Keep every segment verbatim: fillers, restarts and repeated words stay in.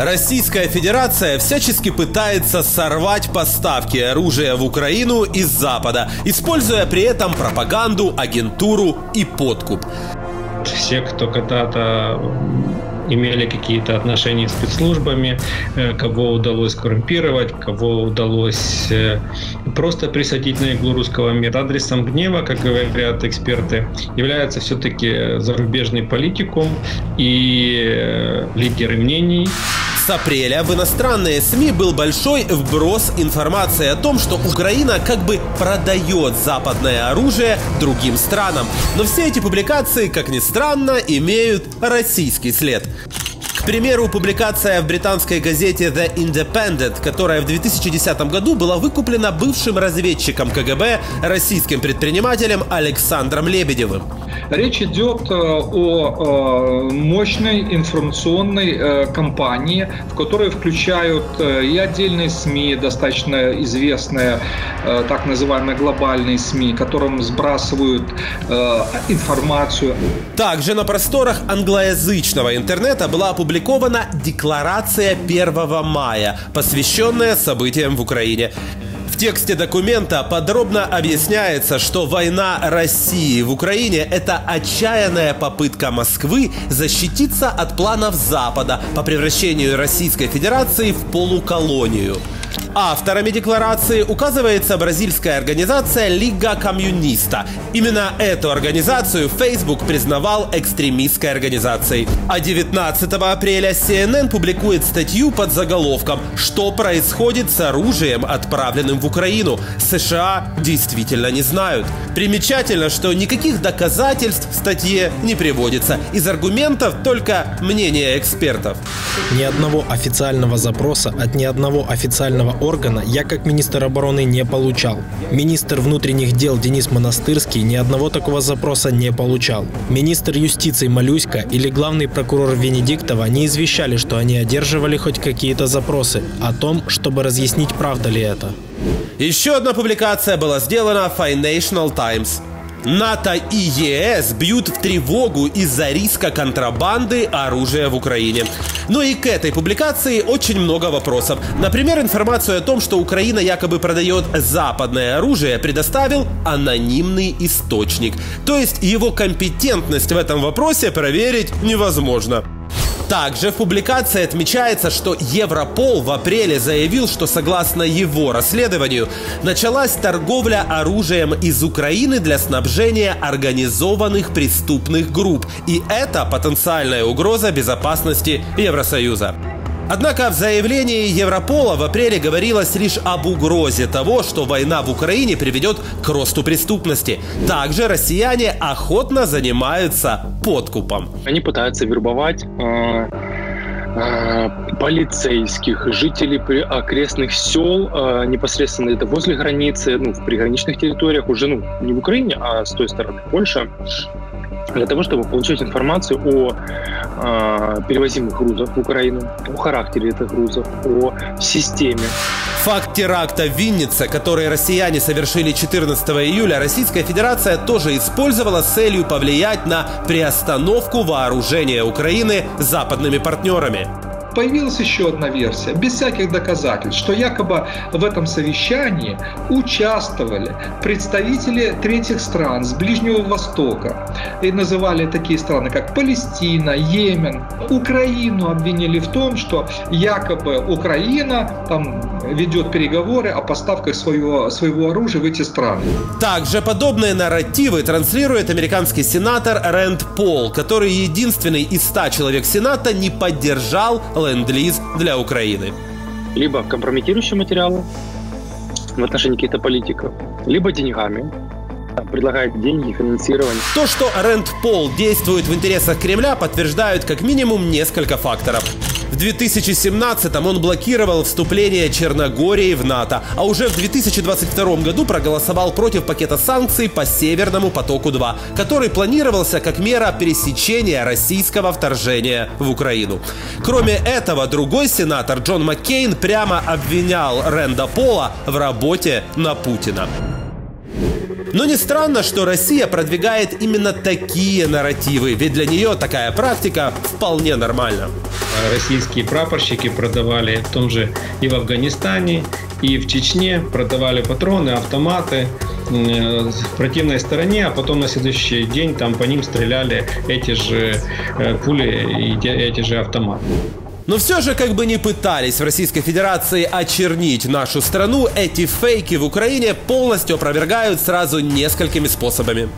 Российская Федерация всячески пытается сорвать поставки оружия в Украину из Запада, используя при этом пропаганду, агентуру и подкуп. Все, кто когда-то имели какие-то отношения с спецслужбами, кого удалось коррумпировать, кого удалось просто присадить на иглу русского мира. Адресом гнева, как говорят эксперты, является все-таки зарубежный политикум и лидеры мнений. С апреля в иностранные СМИ был большой вброс информации о том, что Украина как бы продает западное оружие другим странам. Но все эти публикации, как ни странно, имеют российский след. К примеру, публикация в британской газете The Independent, которая в две тысячи десятом году была выкуплена бывшим разведчиком ка гэ бэ, российским предпринимателем Александром Лебедевым. Речь идет о мощной информационной кампании, в которую включают и отдельные СМИ, достаточно известные, так называемые глобальные СМИ, которым сбрасывают информацию. Также на просторах англоязычного интернета была опубликована Опубликована декларация первого мая, посвященная событиям в Украине. В тексте документа подробно объясняется, что война России в Украине – это отчаянная попытка Москвы защититься от планов Запада по превращению Российской Федерации в полуколонию. Авторами декларации указывается бразильская организация «Лига Коммуниста». Именно эту организацию Facebook признавал экстремистской организацией. А девятнадцатого апреля си эн эн публикует статью под заголовком «Что происходит с оружием, отправленным в Украину? США действительно не знают». Примечательно, что никаких доказательств в статье не приводится. Из аргументов только мнение экспертов. Ни одного официального запроса от ни одного официального органа я как министр обороны не получал. Министр внутренних дел Денис Монастырский ни одного такого запроса не получал. Министр юстиции Малюська или главный прокурор Венедиктова не извещали, что они одерживали хоть какие-то запросы о том, чтобы разъяснить, правда ли это. Еще одна публикация была сделана в Financial Times. НАТО и е эс бьют в тревогу из-за риска контрабанды оружия в Украине. Но и к этой публикации очень много вопросов. Например, информацию о том, что Украина якобы продает западное оружие, предоставил анонимный источник. То есть его компетентность в этом вопросе проверить невозможно. Также в публикации отмечается, что Европол в апреле заявил, что согласно его расследованию началась торговля оружием из Украины для снабжения организованных преступных групп, и это потенциальная угроза безопасности Евросоюза. Однако в заявлении Европола в апреле говорилось лишь об угрозе того, что война в Украине приведет к росту преступности. Также россияне охотно занимаются подкупом. Они пытаются вербовать э, э, полицейских, жителей окрестных сел, э, непосредственно это возле границы, ну, в приграничных территориях, уже ну, не в Украине, а с той стороны Польши, для того, чтобы получать информацию о э, перевозимых грузах в Украину, о характере этих грузов, о системе. Факт теракта в Виннице, который россияне совершили четырнадцатого июля, Российская Федерация тоже использовала с целью повлиять на приостановку вооружения Украины западными партнерами. Появилась еще одна версия, без всяких доказательств, что якобы в этом совещании участвовали представители третьих стран с Ближнего Востока. И называли такие страны, как Палестина, Йемен. Украину обвинили в том, что якобы Украина там ведет переговоры о поставках своего, своего оружия в эти страны. Также подобные нарративы транслирует американский сенатор Рэнд Пол, который единственный из ста человек Сената не поддержал ленд-лиз для Украины. Либо компрометирующие материалы в отношении каких-то политиков, либо деньгами. Предлагает деньги, финансирование. То, что Рэнд Пол действует в интересах Кремля, подтверждают как минимум несколько факторов. В две тысячи семнадцатом он блокировал вступление Черногории в НАТО, а уже в две тысячи двадцать втором году проголосовал против пакета санкций по Северному потоку два, который планировался как мера пересечения российского вторжения в Украину. Кроме этого, другой сенатор Джон Маккейн прямо обвинял Рэнда Пола в работе на Путина. Но не странно, что Россия продвигает именно такие нарративы, ведь для нее такая практика вполне нормальна. Российские прапорщики продавали в том же и в Афганистане, и в Чечне, продавали патроны, автоматы в противной стороне, а потом на следующий день там по ним стреляли эти же пули и эти же автоматы. Но все же, как бы ни пытались в Российской Федерации очернить нашу страну, эти фейки в Украине полностью опровергают сразу несколькими способами.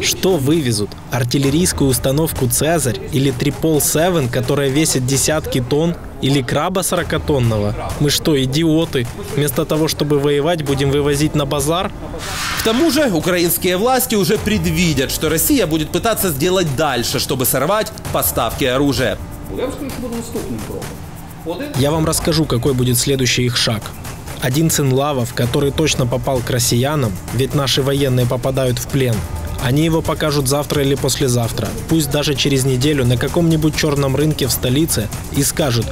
Что вывезут? Артиллерийскую установку «Цезарь» или «Трипол Севен», которая весит десятки тонн? Или краба сорокатонного? Мы что, идиоты? Вместо того, чтобы воевать, будем вывозить на базар? К тому же, украинские власти уже предвидят, что Россия будет пытаться сделать дальше, чтобы сорвать поставки оружия. Я вам расскажу, какой будет следующий их шаг. Один сын лавов, который точно попал к россиянам, ведь наши военные попадают в плен, они его покажут завтра или послезавтра, пусть даже через неделю на каком-нибудь черном рынке в столице, и скажут: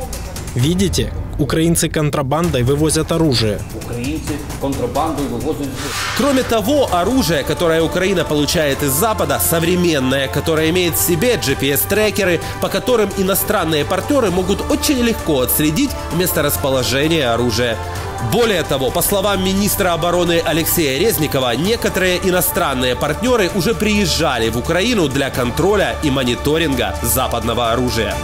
видите, украинцы контрабандой вывозят оружие. Украинцы контрабандой вывозят... Кроме того, оружие, которое Украина получает из Запада, современное, которое имеет в себе джи пи эс-трекеры, по которым иностранные партнеры могут очень легко отследить месторасположение оружия. Более того, по словам министра обороны Алексея Резникова, некоторые иностранные партнеры уже приезжали в Украину для контроля и мониторинга западного оружия.